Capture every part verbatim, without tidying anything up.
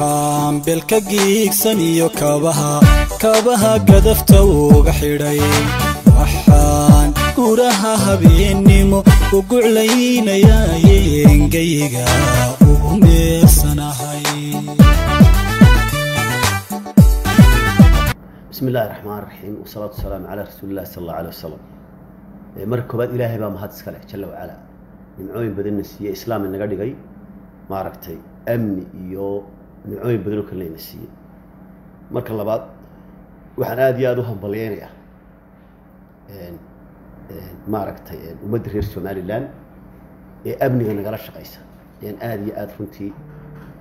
حام بالكجيك سنيو كابها كابها قذفته وقحيري وحان قرها بينمو وقعلين يا ينجيجا ومير سناهي. بسم الله الرحمن الرحيم والصلاة والسلام على رسول الله صلى الله عليه وسلم. مركبات إلهي بامهات سكله جل وعلا نمعوين بدن السيئة إسلام النقادي غي معركتي أمني يو نمعوين بدن كلين السيئة مركب الله بعض وحنا ديادوهم بليانية معركتي ومدرير سومالي لان أمني نقرش قيسة لأن آدي آدفنتي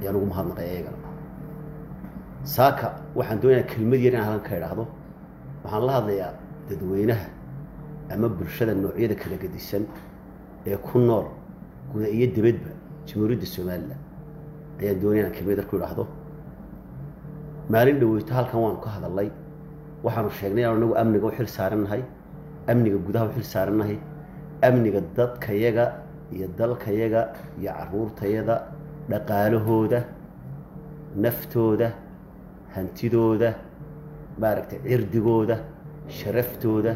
يانو مهار نقايا ساكا وحن دوينا كلمة ديالنا هلان كاير هذا وحن الله ضيع تدوينه أما برشاد النوعية كلا قد السن يكون نار كذا يد بدبة تمرد السمال لا أي الدنيا كم يقدر كل لحظة ما رين لو يتحال كمان كهذا الله وحنا شجني أو نقول أمني قو حيل سعرنا هاي أمني قو جدها وحيل سعرنا هاي أمني قدت كيجا يدل كيجا يعرور تيدا نقاله ده نفته ده هنتيده ده باركت عرضه ده شرفته ده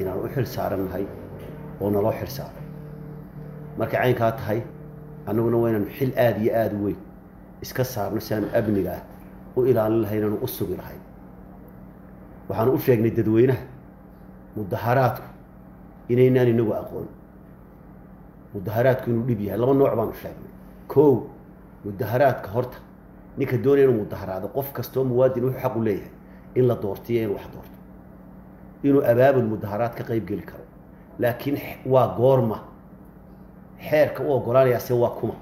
إن أنا وحيل سعرنا هاي ونروح حيل سعر marka cayn ka tahay anaguna wayna xil aad iyo aad weey iska saarno san abniga oo ilaalin lahayn oo usugi lahayn waxaan u sheegnay dadweynaha mudaharaadku inaynaan inagu aqoon mudaharaadku inuu dhib yahay laba nooc baan u sheegnay koow mudaharaadka horta ninka doonaya inuu mudaharaado qof kasto muwaadin wuxuu xaq u leeyahay in la doortiyo in wax doorto inuu abaabul mudaharaad ka qayb gali karo laakiin waa goorma xeerka oo goolayaas waa kuma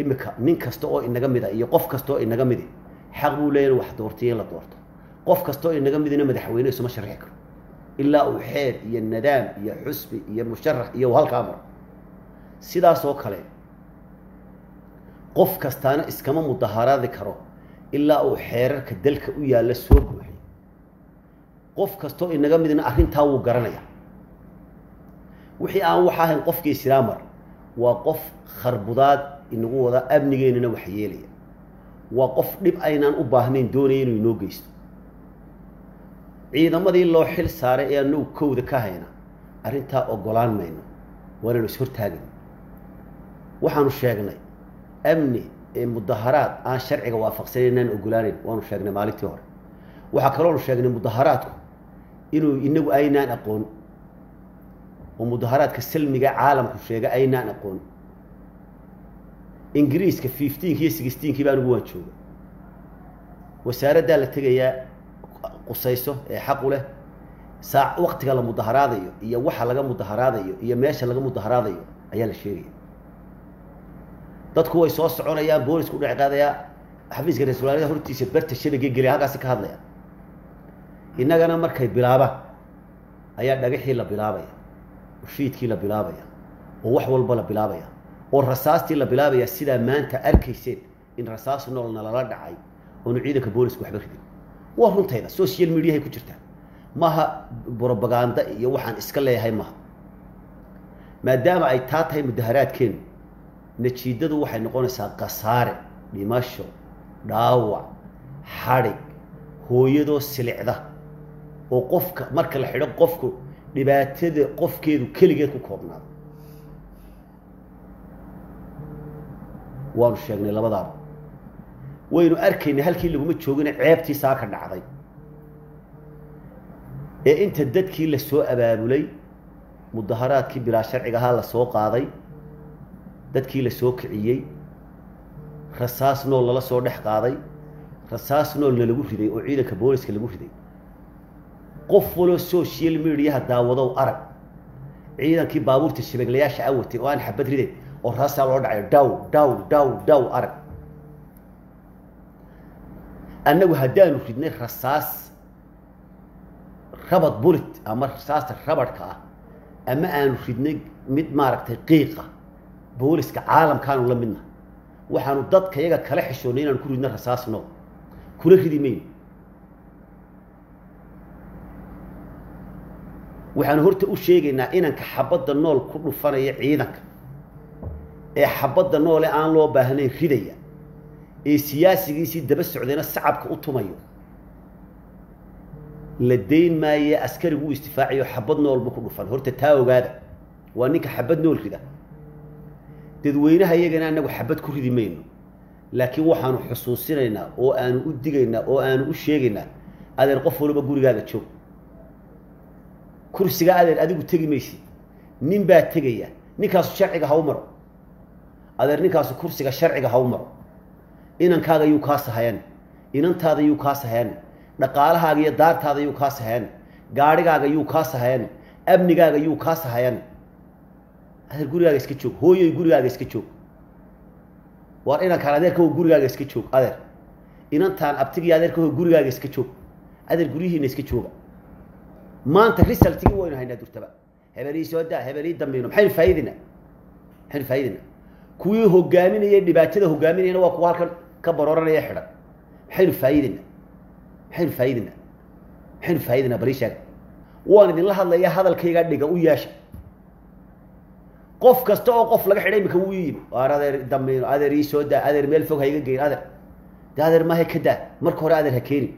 imika nin kasto oo inaga mid ah iyo qof kasto oo inaga mid ah xaq uu leeyahay wax doortay la doorto qof kasto oo inaga midina madaxweynaha soo sharciyo illa uu xeer iyo nadaam iyo xusb iyo musharrax iyo halka amar sidaas oo kale qof kastaana iskama mudaharaadi karo illa uu xeerarka dalka u yaala soo buuxiyo qof kasto oo inaga midina arrinta uu garanaya وحي أن وحاه القف كي سلامر وقف خربضات النقود أبنيين وحيالي وقف لب أين أباهنين دونين وينوجيست إذا ما ذي الله حل صار إنه كود كهينا أرنتا أقولان ماينه ولا نشر تاجين وحنو شاجنا أمني المظاهرات عن شرع وافق سنين أقولان وحنو شاجنا مالك تور وحكروا شاجنا مظاهراتكم إنه إنه أين أقول ومظاهرات كسلمي عالم كشيء أين نقول إنجليز كفيفتين كي سكستين كي بانوا وانشوا وسارة دالك تجيء قصيصه حقوله ساعة وقت قال مظاهرات ذيو هي وح لقى مظاهرات ذيو هي ماشى لقى مظاهرات ذيو أيال الشيء تذكروا يسوس عنا يا بوليس كنا عقاد يا حفيز كنا سولاري هو تيسير برت الشيء جي جريها قاسك هذا يا إننا كنا مركب بلابة أيال نجحي لا بلابة وشيت كلا بلابيا ووحول بلا بلابيا والرصاص تلا بلابيا سيدا ما أنت أركيسيد إن رصاص نورنا لا ردعي ونعيدك بوليس وحبك دي وهم تيدا السوشيال ميديا هي كترتها ماها بروباغاندا يوحان إسكالية هاي ماها ما دام أي تات هاي مدهرات كين نتشيددو وحي نقول ساقا صاري لماشو داوع حارق هو يدو سلع ده وقفك مركل حلق قفكو لباتد قف كيدو كلجيكو كورنا وانو شاقني لبادار وينو أركيني هالكي اللي بمتشوقيني عيبتي ساكر نعضي إيه انت الددكي اللي سوء أبابولي مدهارات كي بلا شرعي هالا سوء قاضي ددكي اللي سوء كعيي رساس نول الله سوء نح قاضي رساس نول اللي قفل دي أعيدك بوليس اللي قفل دي قفلوا السوشيال ميديا داوضوا أرق عيدا كي بابورت الشبك لياش عوتي وأنا حبيت ريدي والرأس على الوضع داو داو داو داو أرق أنه هدانوا في دنيا رصاص ربط بولت أما رصاص ربط كا أما أنو في دنيا مد مارك دقيقة بوليس كعالم كانوا لم منها وحنو ضد كيجا كلح شونين نكون دنيا رصاص نو كل خدي مين وحن هرت أشيجنا إنك حبض النول كل فرع عينك، حبض النول عن لو بهني خدية، السياسي يسيد بس عدنا الصعب كأطمئن لدين ما يأسكر هو استفاعي وحبضنا والبكر فن هرت تاو هذا وانك حبضنا والكذا تدوينها يجينا أنه حبض كل ذي منه لكن وحنا حسوسنا أو أن أدقنا أو أن أشيجنا هذا القفل بقول هذا شو كرسي هذا أديك تجي ماشي نين بعد تجيه نكاس شرعك هومر هذا نكاس كرسي شرعك هومر إن كذا يكاس هين إن هذا يكاس هين نقالها هذه دار هذا يكاس هين قارق هذا يكاس هين أبنك هذا يكاس هين هذا يقول هذا يسكتشوك هو يقول هذا يسكتشوك وأنا كان هذا هو يقول هذا يسكتشوك هذا إن تان أبتدي هذا هو يقول هذا يسكتشوك هذا يقولي هي نسكتشوك ما أنت رسالة تيجي وين هاي ندور تبع هبري سودا هبري دمينهم حين فايدنا حين فايدنا كوي هو جامين يدي بعتده هو جامين أنا وقوارك كبرورنا يحرق حين فايدنا حين فايدنا حين فايدنا بريشة وأنا دين الله الله يا هذا الكي قاعد يجا وياش قف كستو قف لقى حريم كويين هذا دمين هذا ريسودا هذا ملفوق هيجي غير هذا هذا ما هي كده مركور هذا هكيري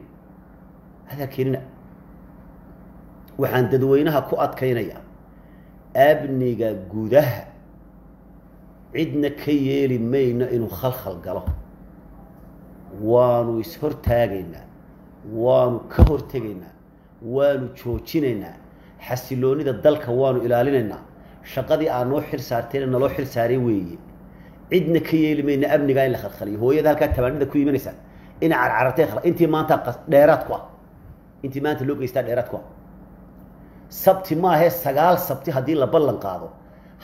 هذا كيرنا وحن تدوينها كؤات كينيا أبني جودها عدنا كيالي مينا إنه خلخل قلق وانو يسهر تاجينا وانو كهر تاجينا وانو تشوتشينا حسيلوني ده الدلك وانو إلالينا شقدي عنو حر سارتين إنه لو حر ساري ويجي عدنا كيالي مينا أبني جاي لخلخلي هو يذهب كتبان ده كوي منسان إن على عرتين خلا أنتي ما تقص دائراتكوا أنتي ما تلوك يستاد دائراتكوا سبتي ما هي سجال سبتي هدي لبلن قاضو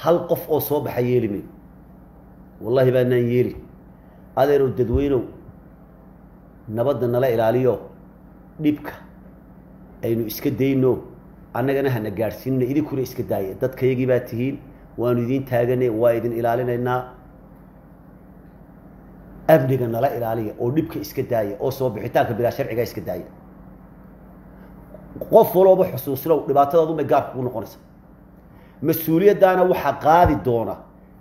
هل قف أصوب حييلي مين والله بأننا ييري هذا يرد دوينه نبضنا نلاقي العليو نبكى إنه إسكدينه أنا جناها نجارسين إذا كل إسكداية ضد كي يجي باتهين وندين تاجنا وايدن إلالنا إننا أبني جنا نلاقي العليو أو نبكى إسكداية أصوب حتاك بلا شرع جاي إسكداية قفلوا بحسوس لو لبعتها ضم الجارك ونقرص مسؤولية دانا وحقاذي دونا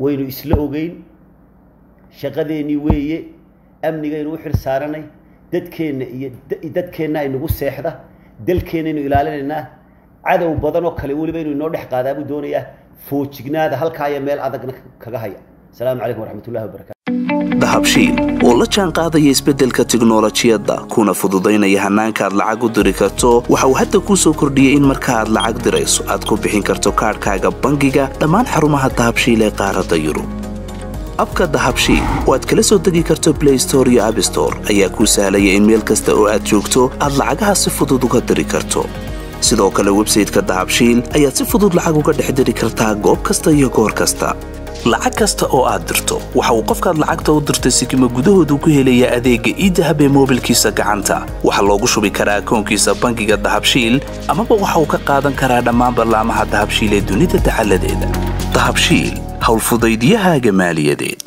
وينو إسلقوا جين شغلني ويا أمني جاي روح السارني دت كين دت كينا إنه بس سحرة دل كين إنه إلالنا إنه عذا وبضنا وخليقولي بينو النور دح قاعدة بدونية فوتشجنا هذا هل كعيا مال عذاك كعكها هيا السلام عليكم ورحمة الله وبركاته. Dahabshil oo la jaan qaadaya isbedelka tignoolajiyada kuna fududeynaya hanaanka aad lacag u diri karto waxa uu hadda ku soo kordhiyay in marka aad lacag dirayso aad ku bixin karto kaarkaaga bangiga dhammaan xarumaha Dahabshil ee qaaradda Yurub abka Dahabshil waad kala soo degi karto Play Store iyo App Store ayaa ku sahlaya in meel kasta oo aad joogto aad lacagaha si fudud uga diri karto sidoo kale website-ka Dahabshil ayaa si fudud lacag uga dhex diri kartaa goob kasta iyo goor kasta lacag kasta oo aad dirto waxa uu qofka lacagta u dirtay sikimo gudahooda ku helaya adeega e-dahab ee mobilkiisa gacanta waxa loogu shubi karaa akoonkiisa bangiga Dahabshil ama waxa uu ka qaadan karaa dhammaan barnaamijyada Dahabshil ee dunida taxalladeeda Dahabshil hawl fudaydiyaha maaliyadeed.